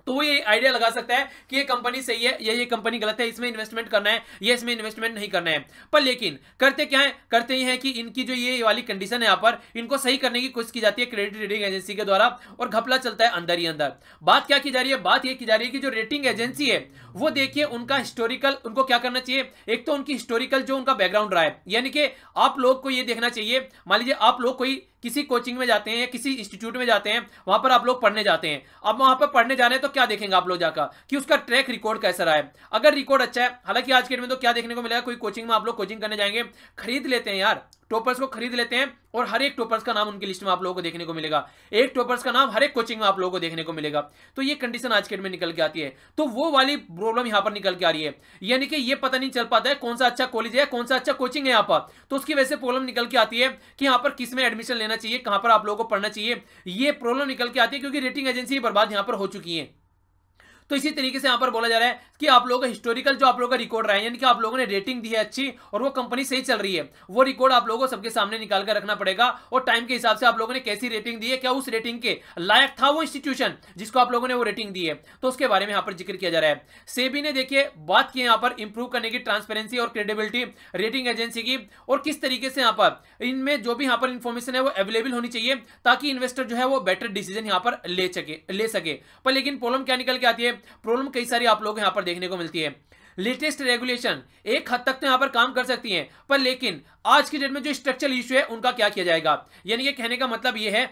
तो वो ये आइडिया लगा सकता है कि ये कंपनी सही है या ये कंपनी गलत है, इसमें इन्वेस्टमेंट करना है या इसमें इन्वेस्टमेंट नहीं करना है। पर लेकिन करते क्या है, करते ही है कि इनकी जो ये वाली कंडीशन है यहाँ पर इनको सही करने की कोशिश की जाती है क्रेडिट रेटिंग एजेंसी के द्वारा, और घपला चलता है अंदर ही अंदर। बात क्या की जा रही है, बात यह की जा रही है कि जो रेटिंग एजेंसी है वो देखिए उनका हिस्टोरिकल, उनको क्या करना चाहिए, एक तो उनकी हिस्टोरिकल जो उनका बैकग्राउंड रहा है, यानी कि आप लोग को ये देखना चाहिए, मान लीजिए आप लोग कोई किसी कोचिंग में जाते हैं या किसी इंस्टीट्यूट में जाते हैं, वहां पर आप लोग पढ़ने जाते हैं। अब वहां पर पढ़ने जाने तो क्या देखेंगे आप लोग जाकर कि उसका ट्रैक रिकॉर्ड कैसा रहा है। अगर रिकॉर्ड अच्छा है, हालांकि आज के डेट में तो क्या देखने को मिलेगा, कोई कोचिंग में आप लोग कोचिंग करने जाएंगे, खरीद लेते हैं यार, टॉपर्स को खरीद लेते हैं और हर एक टॉपर्स का नाम उनकी लिस्ट में आप लोगों को देखने को मिलेगा, एक टॉपर्स का नाम हर एक कोचिंग में आप लोगों को देखने को मिलेगा। तो ये कंडीशन आज के डेट में निकल के आती है। तो वो वाली प्रॉब्लम यहाँ पर निकल के आ रही है, यानी कि ये पता नहीं चल पाता है कौन सा अच्छा कॉलेज है, कौन सा अच्छा कोचिंग है यहाँ पर। तो उसकी वजह से प्रॉब्लम निकल के आती है कि यहाँ पर किस में एडमिशन लेना चाहिए, कहाँ पर आप लोगों को पढ़ना चाहिए, ये प्रॉब्लम निकल के आती है क्योंकि रेटिंग एजेंसी बर्बाद यहाँ पर हो चुकी है। तो इसी तरीके से यहाँ पर बोला जा रहा है कि आप लोगों का हिस्टोरिकल जो आप लोगों का रिकॉर्ड रहा है, यानी कि आप लोगों ने रेटिंग दी है अच्छी और वो कंपनी सही चल रही है, वो रिकॉर्ड आप लोगों को सबके सामने निकाल कर रखना पड़ेगा। और टाइम के हिसाब से आप लोगों ने कैसी रेटिंग दी है, क्या उस रेटिंग के लायक था वो इंस्टीट्यूशन जिसको आप लोगों ने वो रेटिंग दी है, तो उसके बारे में यहाँ पर जिक्र किया जा रहा है। सेबी ने देखिए बात की यहाँ पर इंप्रूव करने की ट्रांसपेरेंसी और क्रेडिबिलिटी रेटिंग एजेंसी की, और किस तरीके से यहाँ पर इनमें जो भी यहाँ पर इन्फॉर्मेशन है वो अवेलेबल होनी चाहिए ताकि इन्वेस्टर जो है वो बेटर डिसीजन यहाँ पर ले सके ले सके पर लेकिन प्रॉब्लम क्या निकल के आती है, प्रॉब्लम कई सारी आप लोग यहां पर देखने को मिलती है। लेटेस्ट रेगुलेशन एक हद तक तो यहां पर काम कर सकती है, पर लेकिन आज की डेट में जो स्ट्रक्चरल इश्यू है उनका क्या किया जाएगा, यानी कि कहने का मतलब यह है,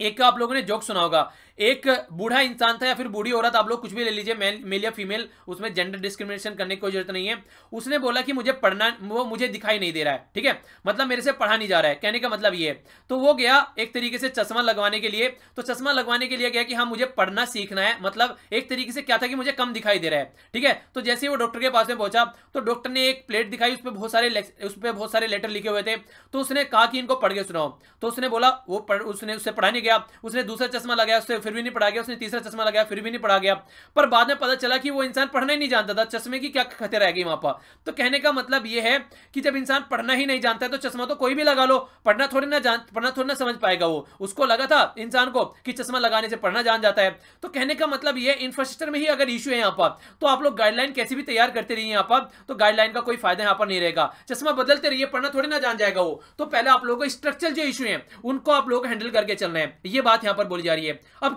एक आप लोगों ने जोक सुना होगा, एक बूढ़ा इंसान था या फिर बूढ़ी औरत, आप लोग कुछ भी ले लीजिए, मेल मेल या फीमेल, उसमें जेंडर डिस्क्रिमिनेशन करने की कोई जरूरत नहीं है। उसने बोला कि मुझे पढ़ना वो मुझे दिखाई नहीं दे रहा है, ठीक है, मतलब मेरे से पढ़ा नहीं जा रहा है, कहने का मतलब ये है। तो वो गया एक तरीके से चश्मा लगवाने के लिए, तो चश्मा लगवाने के लिए गया कि हाँ मुझे पढ़ना सीखना है, मतलब एक तरीके से क्या था कि मुझे कम दिखाई दे रहा है, ठीक है। तो जैसे ही वो डॉक्टर के पास में पहुंचा तो डॉक्टर ने एक प्लेट दिखाई, उस पर बहुत सारे उस पर बहुत सारे लेटर लिखे हुए थे, तो उसने कहा कि इनको पढ़ के सुनाओ। तो उसने बोला वो उसने उससे पढ़ा नहीं गया, उसने दूसरा चश्मा लगाया, उससे फिर भी नहीं पढ़ा गया, उसने तीसरा चश्मा लगाया, फिर भी नहीं पढ़ा गया, पर बाद में पता चला कि वो इंसान पढ़ना ही नहीं जानता था, चश्मे की क्या खतरा रह गई वहां पर। तो कहने का मतलब ये है कि जब इंसान पढ़ना ही नहीं जानता है तो चश्मा तो कोई भी लगा लो, पढ़ना थोड़ी ना जान पढ़ना थोड़ी ना समझ पाएगा वो। उसको लगा था इंसान को कि चश्मा लगाने से पढ़ना जान जाता है। तो कहने का मतलब यह इंफ्रास्ट्रक्चर में ही अगर इश्यू है यहाँ पर, तो आप लोग गाइडलाइन कैसे भी तैयार करते रहिए यहाँ पर, तो गाइडलाइन का कोई फायदा यहाँ पर नहीं रहेगा। चश्मा बदलते रहिए, पढ़ना थोड़ी ना जान जाएगा वो। तो पहले आप लोगों को स्ट्रक्चरल जो इश्यू है उनको आप लोग हैंडल करके चलना है, ये बात यहाँ पर बोली जा रही है। अब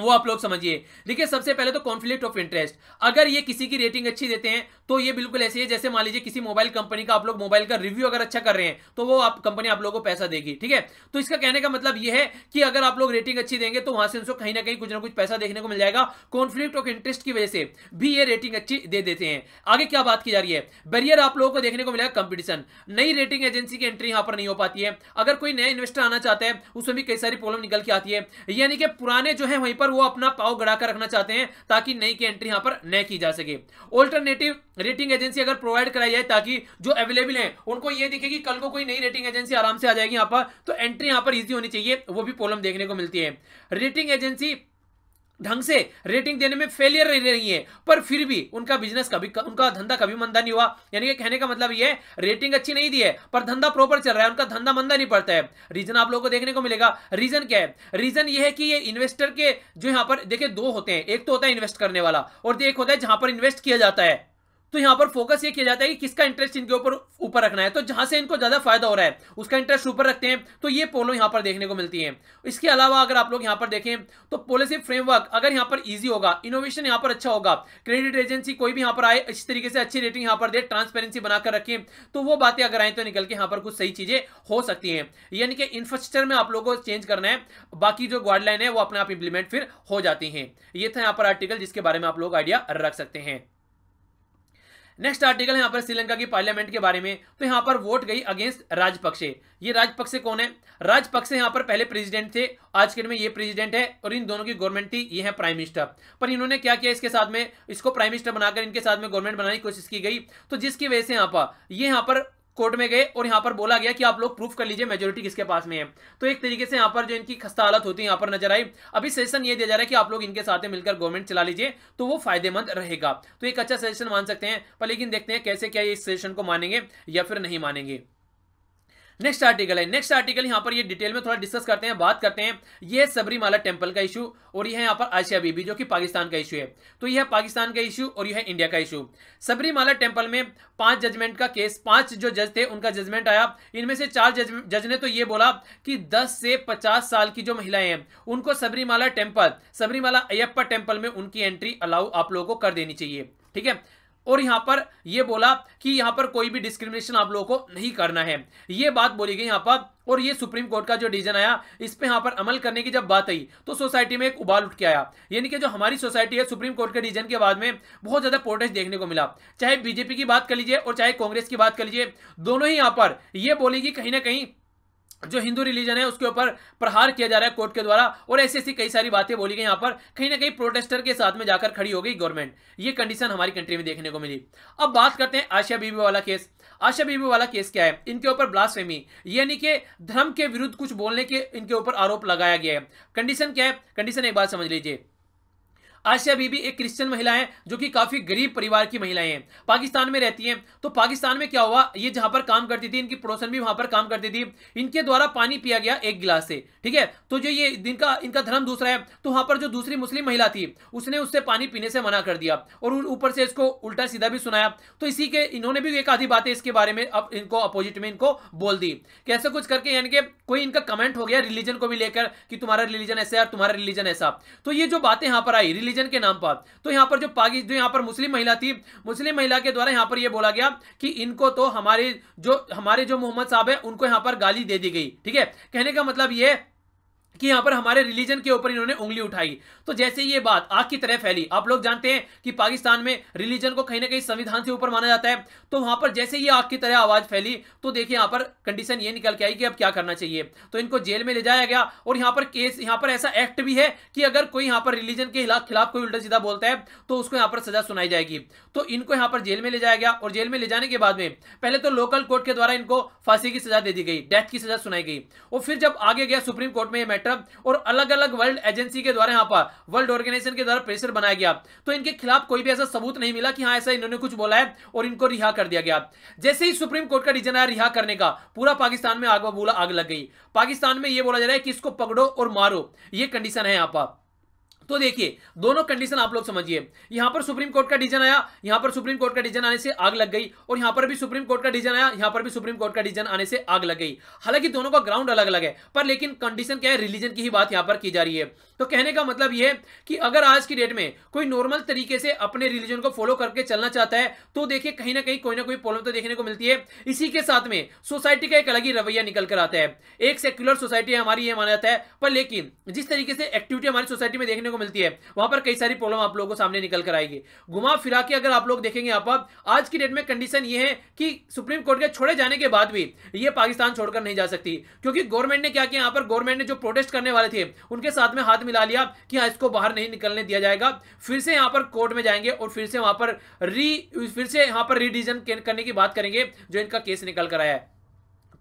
वो आप लोग समझिए। देखिए सबसे पहले तो कॉन्फ्लिक्ट ऑफ इंटरेस्ट, अगर ये किसी की रेटिंग अच्छी देते हैं तो ये बिल्कुल ऐसे है जैसे मान लीजिए किसी मोबाइल कंपनी का आप लोग मोबाइल का रिव्यू अगर अच्छा कर रहे हैं तो वो आप कंपनी आप लोगों को पैसा देगी, ठीक है। तो इसका कहने का मतलब ये है कि अगर आप लोग रेटिंग अच्छी देंगे तो वहां से उनको कहीं ना कहीं कुछ ना कुछ पैसा देखने को मिल जाएगा। कॉन्फ्लिक्ट ऑफ इंटरेस्ट की वजह से भी ये रेटिंग अच्छी दे देते हैं। आगे क्या बात की जा रही है, बैरियर आप लोगों को देखने को मिलेगा कंपटीशन। नई रेटिंग एजेंसी की एंट्री यहाँ पर नहीं हो पाती है। अगर कोई नया इन्वेस्टर आना चाहता है उसमें भी कई सारी प्रॉब्लम निकल के आती है, यानी कि पुराने जो है वहीं पर वो अपना पाव गड़ा कर रखना चाहते हैं ताकि नई की एंट्री यहां पर न की जा सके। ऑल्टरनेटिव रेटिंग एजेंसी अगर प्रोवाइड कराई जाए ताकि जो अवेलेबल हैं उनको ये दिखे कि कल को कोई नई रेटिंग एजेंसी आराम से आ जाएगी यहां पर, तो एंट्री यहां पर इजी होनी चाहिए, वो भी प्रॉब्लम देखने को मिलती है। रेटिंग एजेंसी ढंग से रेटिंग देने में फेलियर रह रही है पर फिर भी उनका बिजनेस कभी उनका धंधा कभी मंदा नहीं हुआ, यानी कि कहने का मतलब ये है रेटिंग अच्छी नहीं दी है पर धंधा प्रॉपर चल रहा है, उनका धंधा मंदा नहीं पड़ता है। रीजन आप लोगों को देखने को मिलेगा, रीजन क्या है, रीजन ये है कि ये इन्वेस्टर के जो यहाँ पर देखिए दो होते हैं, एक तो होता है इन्वेस्ट करने वाला और एक होता है जहां पर इन्वेस्ट किया जाता है। तो यहाँ पर फोकस ये किया जाता है कि किसका इंटरेस्ट इनके ऊपर ऊपर रखना है, तो जहां से इनको ज्यादा फायदा हो रहा है उसका इंटरेस्ट ऊपर रखते हैं, तो ये प्रॉब्लम यहाँ पर देखने को मिलती है। इसके अलावा अगर आप लोग यहाँ पर देखें तो पॉलिसी फ्रेमवर्क अगर यहाँ पर इजी होगा, इनोवेशन यहाँ पर अच्छा होगा, क्रेडिट एजेंसी कोई भी यहाँ पर आए इस तरीके से अच्छी रेटिंग यहाँ पर दे, ट्रांसपेरेंसी बनाकर रखें, तो वो बातें अगर आए तो निकल के यहाँ पर कुछ सही चीजें हो सकती है। यानी कि इंफ्रास्ट्रक्चर में आप लोगों को चेंज करना है, बाकी जो गाइडलाइन है वो अपने आप इंप्लीमेंट फिर हो जाती है। ये था यहाँ पर आर्टिकल जिसके बारे में आप लोग आइडिया रख सकते हैं। नेक्स्ट आर्टिकल यहाँ पर श्रीलंका की पार्लियामेंट के बारे में, तो यहाँ पर वोट गई अगेंस्ट राजपक्षे। ये राजपक्षे कौन है, राजपक्षे यहाँ पर पहले प्रेसिडेंट थे, आज के डेट में ये प्रेसिडेंट है और इन दोनों की गवर्नमेंट थी, ये है प्राइम मिनिस्टर। पर इन्होंने क्या किया इसके साथ में, इसको प्राइम मिनिस्टर बनाकर इनके साथ में गवर्नमेंट बनाने की कोशिश की गई, तो जिसकी वजह से यहाँ पर ये यहाँ पर कोर्ट में गए और यहाँ पर बोला गया कि आप लोग प्रूफ कर लीजिए मेजोरिटी किसके पास में है। तो एक तरीके से यहाँ पर जो इनकी खस्ता हालत होती है यहाँ पर नजर आई। अभी सजेशन ये दिया जा रहा है कि आप लोग इनके साथ मिलकर गवर्नमेंट चला लीजिए तो वो फायदेमंद रहेगा। तो एक अच्छा सजेशन मान सकते हैं, पर लेकिन देखते हैं कैसे क्या ये इस सजेशन को मानेंगे या फिर नहीं मानेंगे। नेक्स्ट आर्टिकल है, नेक्स्ट आर्टिकल यहाँ पर ये डिटेल में थोड़ा डिस्कस करते हैं, बात करते हैं। ये सबरीमाला टेम्पल का इशू और यह यहाँ पर आसिया बीबी जो कि पाकिस्तान का इशू है, तो यह है पाकिस्तान का इशू और यह है इंडिया का इशू। सबरीमाला टेम्पल में पांच जजमेंट का केस, पांच जो जज थे उनका जजमेंट आया। इनमें से चार जज जज ने तो ये बोला कि दस से पचास साल की जो महिलाएं हैं उनको सबरीमाला टेम्पल सबरीमाला अयप्पा टेम्पल में उनकी एंट्री अलाउ आप लोगों को कर देनी चाहिए, ठीक है। और यहाँ पर यह बोला कि यहाँ पर कोई भी डिस्क्रिमिनेशन आप लोगों को नहीं करना है, ये बात बोली गई यहाँ पर। और ये सुप्रीम कोर्ट का जो डिसीजन आया इस पे यहाँ पर अमल करने की जब बात आई तो सोसाइटी में एक उबाल उठ के आया, यानी कि जो हमारी सोसाइटी है सुप्रीम कोर्ट के डिसीजन के बाद में बहुत ज़्यादा प्रोटेस्ट देखने को मिला। चाहे बीजेपी की बात कर लीजिए और चाहे कांग्रेस की बात कर लीजिए, दोनों ही यहाँ पर यह बोली कि कहीं ना कहीं जो हिंदू रिलीजन है उसके ऊपर प्रहार किया जा रहा है कोर्ट के द्वारा, और ऐसी ऐसी कई सारी बातें बोली गई यहाँ पर। कहीं ना कहीं प्रोटेस्टर के साथ में जाकर खड़ी हो गई गवर्नमेंट। ये कंडीशन हमारी कंट्री में देखने को मिली। अब बात करते हैं आसिया बीबी वाला केस। आसिया बीबी वाला केस क्या है, इनके ऊपर ब्लास्फेमी यानी कि धर्म के विरुद्ध कुछ बोलने के इनके ऊपर आरोप लगाया गया है। कंडीशन क्या है, कंडीशन एक बात समझ लीजिए, आसिया बीबी एक क्रिश्चियन महिला है जो कि काफी गरीब परिवार की महिलाएं हैं, पाकिस्तान में रहती हैं। तो पाकिस्तान में क्या हुआ, ये जहां पर काम करती थी इनकी पड़ोसन भी वहां पर काम करती थी, इनके द्वारा पानी पिया गया एक गिलास से, ठीक है। तो जो ये इनका इनका धर्म दूसरा है, तो वहां पर जो दूसरी मुस्लिम महिला थी उसने उससे पानी पीने से मना कर दिया और ऊपर से इसको उल्टा सीधा भी सुनाया। तो इसी के इन्होंने भी एक आधी बातें इसके बारे में अब इनको अपोजिट में इनको बोल दी, कैसे कुछ करके, यानी कि कोई इनका कमेंट हो गया रिलीजन को भी लेकर कि तुम्हारा रिलीजन ऐसा है, तुम्हारा रिलीजन ऐसा। तो ये जो बातें यहाँ पर आई के नाम पर, तो यहाँ पर जो पागी जो यहाँ पर मुस्लिम महिला थी, मुस्लिम महिला के द्वारा यहाँ पर ये बोला गया कि इनको तो हमारे जो हमारे जो मोहम्मद साहब है उनको यहाँ पर गाली दे दी गई, ठीक है। कहने का मतलब ये है कि यहाँ पर हमारे रिलीजन के ऊपर इन्होंने उंगली उठाई। तो जैसे ये बात आग की तरह फैली, आप लोग जानते हैं कि पाकिस्तान में रिलीजन को कहीं ना कहीं संविधान से ऊपर माना जाता है, तो वहां पर जैसे ये आग की तरह आवाज फैली तो देखिए यहाँ पर कंडीशन ये निकल के आई कि अब क्या करना चाहिए। तो इनको जेल में ले जाया गया और यहाँ पर केस यहाँ पर ऐसा एक्ट भी है कि अगर कोई यहाँ पर रिलीजन के खिलाफ कोई उल्टा सीधा बोलता है तो उसको यहाँ पर सजा सुनाई जाएगी। तो इनको यहाँ पर जेल में ले जाया गया और जेल में ले जाने के बाद में पहले तो लोकल कोर्ट के द्वारा इनको फांसी की सजा दे दी गई, डेथ की सजा सुनाई गई। और फिर जब आगे गया सुप्रीम कोर्ट में और अलग अलग वर्ल्ड एजेंसी के द्वारा यहाँ पर वर्ल्ड ऑर्गेनाइजेशन के द्वारा प्रेशर बनाया गया, तो इनके खिलाफ कोई भी ऐसा सबूत नहीं मिला कि हाँ ऐसा इन्होंने कुछ बोला है और इनको रिहा कर दिया गया। जैसे ही सुप्रीम कोर्ट का डिसीजन आया रिहा करने का, पूरा पाकिस्तान में आग बबूला आग लग गई। पाकिस्तान में यह बोला जा रहा है कि इसको पकड़ो और मारो, यह कंडीशन है यहाँ पर। तो देखिए दोनों कंडीशन आप लोग समझिए, यहां पर सुप्रीम कोर्ट का डिसीजन आया, यहां पर सुप्रीम कोर्ट का डिसीजन आने से आग लग गई और यहां पर भी सुप्रीम कोर्ट का डिसीजन आया, यहां पर भी सुप्रीम कोर्ट का डिसीजन आने से आग लग गई। हालांकि दोनों का ग्राउंड अलग अलग है पर लेकिन कंडीशन क्या है, रिलीजन की ही बात यहां पर की जा रही है। तो कहने का मतलब यह है कि अगर आज की डेट में कोई नॉर्मल तरीके से अपने रिलीजन को फॉलो करके चलना चाहता है तो देखिए कहीं ना कहीं कोई ना कोई प्रॉब्लम तो देखने को मिलती है। इसी के साथ में सोसाइटी का एक अलग ही रवैया निकल कर आता है। एक सेक्युलर सोसाइटी हमारी ये माना जाता है, पर लेकिन जिस तरीके से एक्टिविटी हमारी सोसाइटी में देखने को मिलती है वहां पर कई सारी प्रॉब्लम आप लोगों को सामने निकल कर आएगी। घुमा फिरा के अगर आप लोग देखेंगे यहाँ पर आज की डेट में कंडीशन ये है कि सुप्रीम कोर्ट के छोड़े जाने के बाद भी ये पाकिस्तान छोड़कर नहीं जा सकती, क्योंकि गवर्नमेंट ने क्या किया यहाँ पर गवर्नमेंट ने जो प्रोटेस्ट करने वाले थे उनके साथ में हाथ मिला लिया कि हाँ इसको बाहर नहीं निकलने दिया जाएगा। फिर से यहाँ पर कोर्ट में जाएंगे और फिर से वहां पर री फिर से यहाँ पर रीडिवीजन करने की बात करेंगे जो इनका केस निकल कर आया है।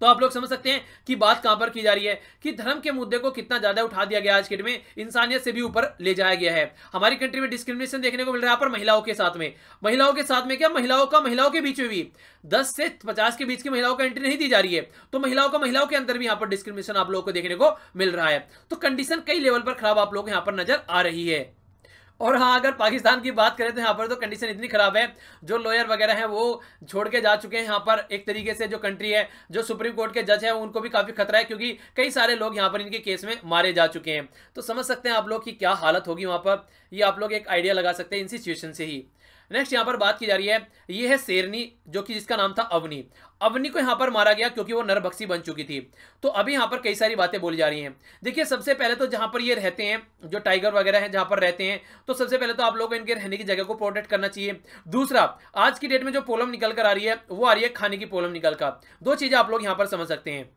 तो आप लोग समझ सकते हैं कि बात कहां पर की जा रही है कि धर्म के मुद्दे को कितना ज्यादा उठा दिया गया आज के डेट में, इंसानियत से भी ऊपर ले जाया गया है। हमारी कंट्री में डिस्क्रिमिनेशन देखने को मिल रहा है यहाँ पर महिलाओं के साथ में, महिलाओं के साथ में क्या महिलाओं का महिलाओं के बीच में भी दस से पचास के बीच की महिलाओं को एंट्री नहीं दी जा रही है, तो महिलाओं का महिलाओं के अंदर भी यहाँ पर डिस्क्रिमिनेशन आप लोगों को देखने को मिल रहा है। तो कंडीशन कई लेवल पर खराब आप लोग यहाँ पर नजर आ रही है। और हाँ, अगर पाकिस्तान की बात करें तो यहाँ पर तो कंडीशन इतनी ख़राब है, जो लॉयर वगैरह हैं वो छोड़ के जा चुके हैं यहाँ पर। एक तरीके से जो कंट्री है, जो सुप्रीम कोर्ट के जज हैं उनको भी काफ़ी खतरा है, क्योंकि कई सारे लोग यहाँ पर इनके केस में मारे जा चुके हैं। तो समझ सकते हैं आप लोग कि क्या हालत होगी वहाँ पर, ये आप लोग एक आइडिया लगा सकते हैं इन सिचुएशन से ही। नेक्स्ट यहाँ पर बात की जा रही है, ये है शेरनी, जो कि जिसका नाम था अवनी। अवनी को यहाँ पर मारा गया क्योंकि वो नरभक्षी बन चुकी थी। तो अभी यहाँ पर कई सारी बातें बोली जा रही हैं। देखिए, सबसे पहले तो जहाँ पर ये रहते हैं, जो टाइगर वगैरह हैं जहाँ पर रहते हैं, तो सबसे पहले तो आप लोगों को इनके रहने की जगह को प्रोटेक्ट करना चाहिए। दूसरा, आज की डेट में जो प्रॉब्लम निकल कर आ रही है वो आ रही है खाने की प्रॉब्लम निकल कर। दो चीज़ें आप लोग यहाँ पर समझ सकते हैं।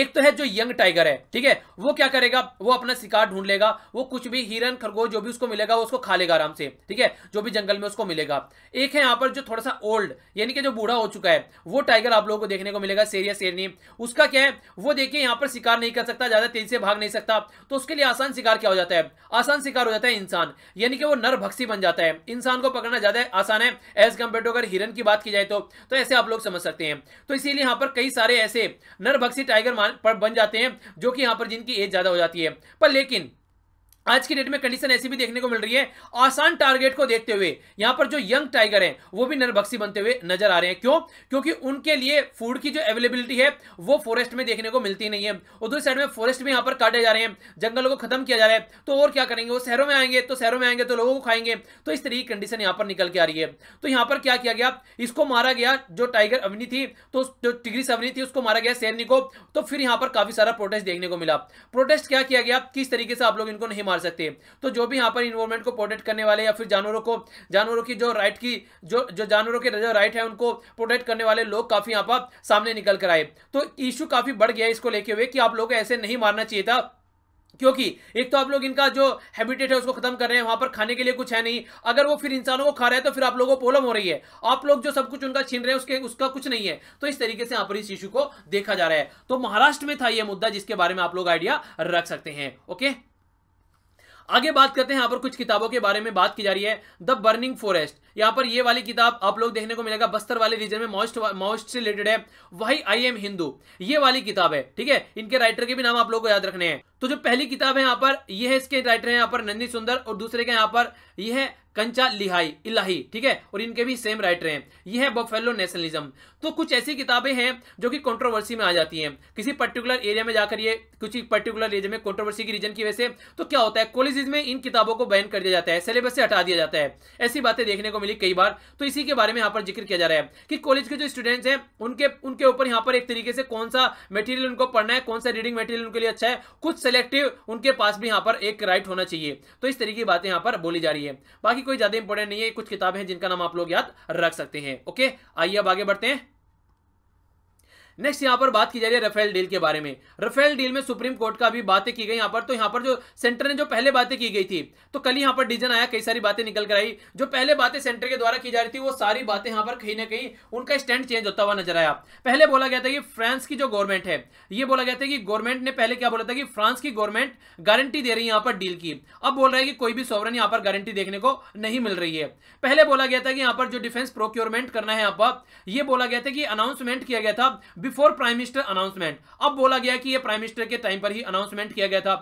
एक तो है जो यंग टाइगर है, ठीक है, वो क्या करेगा, वो अपना शिकार ढूंढ लेगा, वो कुछ भी हिरन खरगोश जो भी उसको मिलेगा वो उसको खा लेगा आराम से, ठीक है, जो भी जंगल में उसको मिलेगा। एक है यहाँ पर जो थोड़ा सा ओल्ड यानी कि जो बूढ़ा हो चुका है वो टाइगर आप लोगों को देखने को मिलेगा, शेर या शेरनी। उसका क्या है, वो देखिए यहाँ पर शिकार नहीं कर सकता, ज्यादा तेजी से भाग नहीं सकता, तो उसके लिए आसान शिकार क्या हो जाता है, आसान शिकार हो जाता है इंसान, यानी कि वो नरभक्षी बन जाता है। इंसान को पकड़ना ज्यादा आसान है एज कम्पेयर टू अगर हिरन की बात की जाए तो। ऐसे आप लोग समझ सकते हैं। तो इसीलिए यहाँ पर कई सारे ऐसे नरभक्षी टाइगर पर बन जाते हैं जो कि यहां पर जिनकी एज ज्यादा हो जाती है। पर लेकिन आज की डेट में कंडीशन ऐसी भी देखने को मिल रही है, आसान टारगेट को देखते हुए यहाँ पर जो यंग टाइगर हैं वो भी नरभक्षी बनते हुए नजर आ रहे हैं। क्यों? क्योंकि उनके लिए फूड की जो अवेलेबिलिटी है वो फॉरेस्ट में देखने को मिलती नहीं है। उधर साइड में फॉरेस्ट भी यहाँ पर काटे जा रहे हैं, जंगलों को खत्म किया जा रहा है। तो और क्या करेंगे, वो शहरों में आएंगे, तो शहरों में आएंगे तो लोगों को खाएंगे। तो इस तरह की कंडीशन यहाँ पर निकल के आ रही है। तो यहाँ पर क्या किया गया, इसको मारा गया, जो टाइगर अवनी थी, तो जो टिग्रिस अवनी थी उसको मारा गया शेरनी को। तो फिर यहाँ पर काफी सारा प्रोटेस्ट देखने को मिला। प्रोटेस्ट क्या किया गया, किस तरीके से आप लोग इनको नहीं मार सकते। तो जो भी यहाँ पर इन्वायरमेंट को प्रोटेक्ट करने वाले या फिर जानवरों को जानवरों की जो राइट की जो जो जानवरों के जो राइट है उनको प्रोटेक्ट करने वाले लोग काफी यहाँ पर सामने निकल कर आए। तो इशू काफी बढ़ गया इसको लेके हुए कि आप लोगों को ऐसे नहीं मारना चाहिए था, क्योंकि एक तो आप लोग इनका जो हैबिटेट है उसको खत्म कर रहे हैं, वहां पर खाने के लिए कुछ है नहीं। अगर वो फिर इंसानों को खा रहा है तो फिर आप लोगों को प्रॉब्लम हो रही है, आप लोग जो सब कुछ उनका छीन रहे हैं उसके उसका कुछ नहीं है। तो इस तरीके से यहाँ पर इस इशू को देखा जा रहा है। तो महाराष्ट्र में था यह मुद्दा, जिसके बारे में आप लोग आइडिया रख सकते हैं। ओके, आगे बात करते हैं। यहाँ पर कुछ किताबों के बारे में बात की जा रही है। द बर्निंग फॉरेस्ट, यहाँ पर ये वाली किताब आप लोग देखने को मिलेगा, बस्तर वाले रीजन में माओस्ट माओस्ट से रिलेटेड है। वही आई एम हिंदू, ये वाली किताब है, ठीक है, इनके राइटर के भी नाम आप लोग को याद रखने हैं। तो जो पहली किताब है यहाँ पर ये है, इसके राइटर है यहाँ पर नंदनी सुंदर, और दूसरे का यहाँ पर यह है कंचा लिहाई इलाही, ठीक है, और इनके भी सेम राइटर हैं, ये है बफेलो नेशनलिज्म। तो कुछ ऐसी किताबें हैं जो कि कंट्रोवर्सी में आ जाती हैं, किसी पर्टिकुलर एरिया में जाकर ये कुछ पर्टिकुलर एरिया में कंट्रोवर्सी की रीजन की वजह से तो क्या होता है, कॉलेजेस में इन किताबों को बैन कर दिया जाता है, सिलेबस से हटा दिया जाता है। ऐसी बातें देखने को मिली कई बार। तो इसी के बारे में यहाँ पर जिक्र किया जा रहा है कि कॉलेज के जो स्टूडेंट्स हैं उनके उनके ऊपर यहाँ पर एक तरीके से कौन सा मटेरियल उनको पढ़ना है, कौन सा रीडिंग मटेरियल उनके लिए अच्छा है, कुछ सेलेक्टिव उनके पास भी यहाँ पर एक राइट होना चाहिए। तो इस तरीके की बातें यहाँ पर बोली जा रही है। बाकी कोई ज्यादा इंपॉर्टेंट नहीं है, कुछ किताबें हैं जिनका नाम आप लोग याद रख सकते हैं। ओके, आइए अब आगे बढ़ते हैं। नेक्स्ट यहाँ पर बात की जा रही है राफेल डील के बारे में। राफेल डील में सुप्रीम कोर्ट का भी बातें की गई यहाँ पर। तो यहाँ पर जो सेंटर ने जो पहले बातें की गई थी, तो कल यहाँ पर डिसीजन आया, कई सारी बातें निकल कर आई। जो पहले बातें सेंटर के द्वारा की जा रही थी वो सारी बातें यहाँ पर कहीं ना कहीं उनका स्टैंड चेंज होता हुआ नजर आया। पहले बोला गया था कि फ्रांस की जो गवर्नमेंट है, ये बोला गया था कि गवर्नमेंट ने पहले क्या बोला था कि फ्रांस की गवर्नमेंट गारंटी दे रही है यहाँ पर डील की। अब बोल रहा है कि कोई भी सोवरेन यहाँ पर गारंटी देखने को नहीं मिल रही है। पहले बोला गया था कि यहाँ पर जो डिफेंस प्रोक्योरमेंट करना है यहाँ पर, यह बोला गया था कि अनाउंसमेंट किया गया था बिफोर प्राइम मिनिस्टर अनाउंसमेंट। अब बोला गया कि ये प्राइम मिनिस्टर के टाइम पर ही अनाउंसमेंट किया गया था।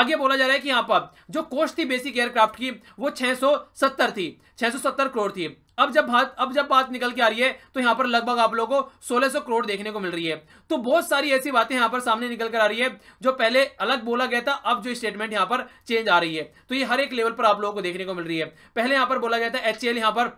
आगे बोला जा रहा है कि यहाँ पर जो कॉस्ट थी बेसिक एयरक्राफ्ट की वो छह सौ सत्तर थी, छह सौ सत्तर करोड़ थी। अब जब बात अब जब बात निकल के आ रही है तो यहाँ पर लगभग आप लोगों को सोलह सौ करोड़ देखने को मिल रही है। तो बहुत सारी ऐसी बातें यहाँ पर सामने निकल कर आ रही है जो पहले अलग बोला गया था, अब जो स्टेटमेंट यहाँ पर चेंज आ रही है तो ये हर एक लेवल पर आप लोगों को देखने को मिल रही है। पहले यहाँ पर बोला गया था एच ए एल यहाँ पर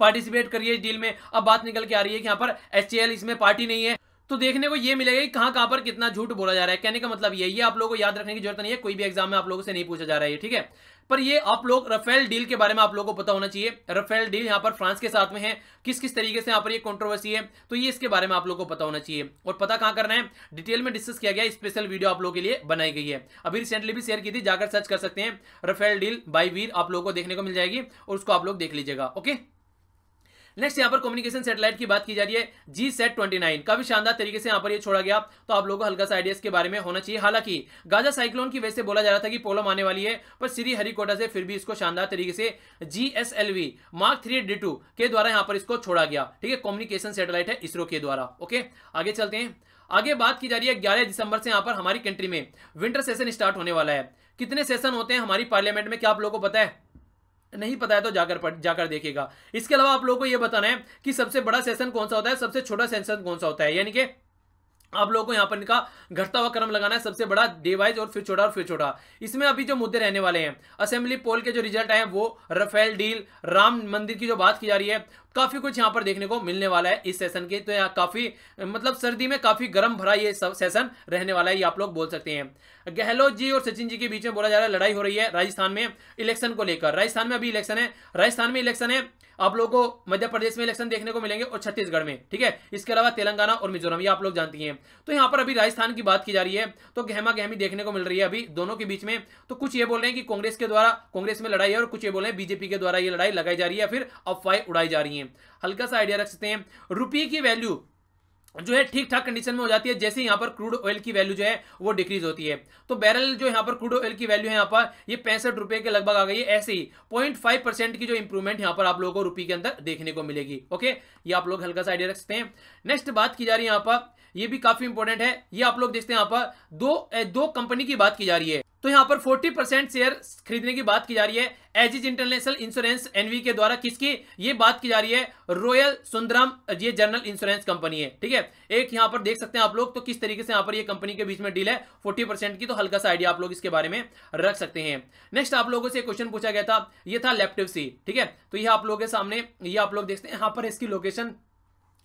पार्टिसिपेट करिए डील में, अब बात निकल के आ रही है कि यहाँ पर एच ए एल इसमें पार्टी नहीं है। तो देखने को ये मिलेगा कि कहाँ कहाँ पर कितना झूठ बोला जा रहा है। कहने का मतलब ये ये आप लोगों को याद रखने की जरूरत नहीं है, कोई भी एग्जाम में आप लोगों से नहीं पूछा जा रहा है, ठीक है। पर ये आप लोग राफेल डील के बारे में आप लोगों को पता होना चाहिए। राफेल डील यहाँ पर फ्रांस के साथ में है, किस किस तरीके से यहाँ पर ये कंट्रोवर्सी है तो ये इसके बारे में आप लोगों को पता होना चाहिए। और पता कहाँ करना है, डिटेल में डिस्कस किया गया, स्पेशल वीडियो आप लोगों के लिए बनाई गई है, अभी रिसेंटली भी शेयर की थी, जाकर सर्च कर सकते हैं राफेल डील बाय वीर, आप लोगों को देखने को मिल जाएगी और उसको आप लोग देख लीजिएगा। ओके, नेक्स्ट यहाँ पर कम्युनिकेशन सैटेलाइट की बात की जा रही है, जी सेट ट्वेंटी नाइन काफी शानदार तरीके से यहाँ पर ये छोड़ा गया, तो आप लोगों को हल्का सा आइडिया इसके बारे में होना चाहिए। हालांकि गाजा साइक्लोन की वजह से बोला जा रहा था कि पोलम आने वाली है, पर श्री हरिकोटा से फिर भी इसको शानदार तरीके से G S L V mark three D two के द्वारा यहाँ पर इसको छोड़ा गया, ठीक है। कम्युनिकेशन सैटेलाइट है इसरो के द्वारा। ओके, आगे चलते हैं। आगे बात की जा रही है ग्यारह दिसंबर से यहाँ पर हमारी कंट्री में विंटर सेशन स्टार्ट होने वाला है। कितने सेशन होते हैं हमारी पार्लियामेंट में, क्या आप लोगों को पता है? नहीं पता है तो जाकर पढ़ जाकर देखेगा। इसके अलावा आप लोगों को यह बताना है कि सबसे बड़ा सेशन कौन सा होता है, सबसे छोटा सेशन कौन सा होता है, यानी कि आप लोगों को यहाँ पर इनका घटता हुआ क्रम लगाना है, सबसे बड़ा डिवाइस और फिर छोटा और फिर छोटा। इसमें अभी जो मुद्दे रहने वाले हैं, असेंबली पोल के जो रिजल्ट आए वो, राफेल डील, राम मंदिर की जो बात की जा रही है, काफी कुछ यहाँ पर देखने को मिलने वाला है इस सेशन के। तो यहाँ काफी मतलब सर्दी में काफी गर्म भरा ये सेशन रहने वाला है, ये आप लोग बोल सकते हैं। गहलोत जी और सचिन जी के बीच में बोला जा रहा है लड़ाई हो रही है राजस्थान में इलेक्शन को लेकर। राजस्थान में अभी इलेक्शन है, राजस्थान में इलेक्शन है, आप लोगों को मध्य प्रदेश में इलेक्शन देखने को मिलेंगे और छत्तीसगढ़ में, ठीक है। इसके अलावा तेलंगाना और मिजोरम, ये आप लोग जानती हैं। तो यहाँ पर अभी राजस्थान की बात की जा रही है तो गहमा गहमी देखने को मिल रही है अभी दोनों के बीच में। तो कुछ ये बोल रहे हैं कि कांग्रेस के द्वारा कांग्रेस में लड़ाई है और कुछ ये बोल रहे हैं बीजेपी के द्वारा ये लड़ाई लगाई जा रही है या फिर अफवाहें उड़ाई जा रही है। हल्का सा आइडिया रख सकते हैं। रुपये की वैल्यू जो है ठीक ठाक कंडीशन में हो जाती है, जैसे यहाँ पर क्रूड ऑयल की वैल्यू जो है वो डिक्रीज होती है। तो बैरल जो यहाँ पर क्रूड ऑयल की वैल्यू है यहाँ पर ये पैंसठ रुपए के लगभग आ गई है। ऐसे ही पॉइंट फाइव परसेंट की जो इंप्रूवमेंट यहाँ पर आप लोगों को रुपए के अंदर देखने को मिलेगी। ओके, ये आप लोग हल्का सा आइडिया रख सकते हैं। नेक्स्ट बात की जा रही है यहाँ पर, ये भी काफी इंपॉर्टेंट है, ये आप लोग देखते हैं। यहाँ पर दो दो कंपनी की बात की जा रही है तो यहाँ पर चालीस परसेंट शेयर खरीदने की बात की जा रही है एजिज इंटरनेशनल इंश्योरेंस एनवी के द्वारा। किसकी ये बात की जा रही है? रॉयल सुंदरम, ये जनरल इंश्योरेंस कंपनी है, ठीक है। एक यहाँ पर देख सकते हैं आप लोग। तो किस तरीके से यहाँ पर ये कंपनी के बीच में डील है चालीस परसेंट की, तो हल्का सा आइडिया आप लोग इसके बारे में रख सकते हैं। नेक्स्ट आप लोगों से क्वेश्चन पूछा गया था, यह था लेप्टिवसी, ठीक है। तो यह आप लोगों के सामने ये आप लोग देखते हैं। यहाँ पर इसकी लोकेशन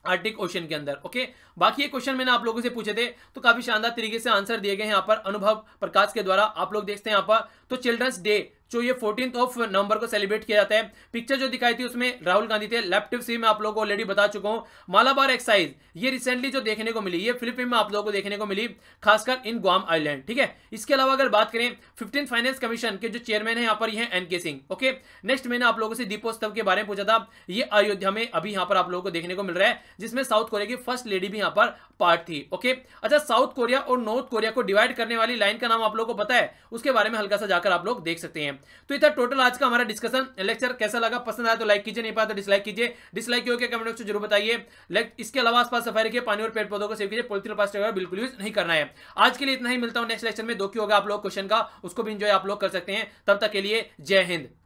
आर्टिक ओशन के अंदर। ओके, बाकी ये क्वेश्चन मैंने आप लोगों से पूछे थे तो काफी शानदार तरीके से आंसर दिए गए हैं यहाँ पर अनुभव प्रकाश के द्वारा। आप लोग देखते हैं यहाँ पर तो चिल्ड्रंस डे जो ये चौदह ऑफ नवंबर को सेलिब्रेट किया जाता है। पिक्चर जो दिखाई थी उसमें राहुल गांधी थे। लेप्टिव सी में आप लोगों को ऑलरेडी बता चुका हूँ। मालाबार एक्साइज ये रिसेंटली जो देखने को मिली, ये फिलीपीन में आप लोगों को देखने को मिली, खासकर इन गुआम आइलैंड, ठीक है। इसके अलावा अगर बात करें फिफ्टीन फाइनेंस कमीशन के जो चेयरमैन है यहाँ पर ये एन के सिंह। ओके, नेक्स्ट मैंने आप लोगों से दीपोत्सव के बारे में पूछा था, ये अयोध्या में अभी यहाँ पर आप लोगों को देखने को मिल रहा है, जिसमें साउथ कोरिया की फर्स्ट लेडी भी यहाँ पर पार्ट थी। ओके, अच्छा, साउथ कोरिया और नॉर्थ कोरिया को डिवाइड करने वाली लाइन का नाम आप लोगों को पता है, उसके बारे में हल्का सा जाकर आप लोग देख सकते हैं। तो इतना टोटल आज का हमारा डिस्कशन लेक्चर कैसा लगा, पसंद आया तो लाइक कीजिए, नहीं पाया तो डिसलाइक कीजिए। डिसलाइक क्यों किया कमेंट बॉक्स में जरूर बताइए। इसके अलावा आसपास सफाई रखिए, पानी और पेड़ पौधों को सेव कीजिए, पॉलिथीन प्लास्टिक वगैरह बिल्कुल यूज नहीं करना है। आज के लिए इतना ही, मिलता हूं नेक्स्ट लेक्चर में। दो की होगा आप लोग क्वेश्चन का, उसको भी इंजॉय आप लोग कर सकते हैं। तब तक के लिए जय हिंद।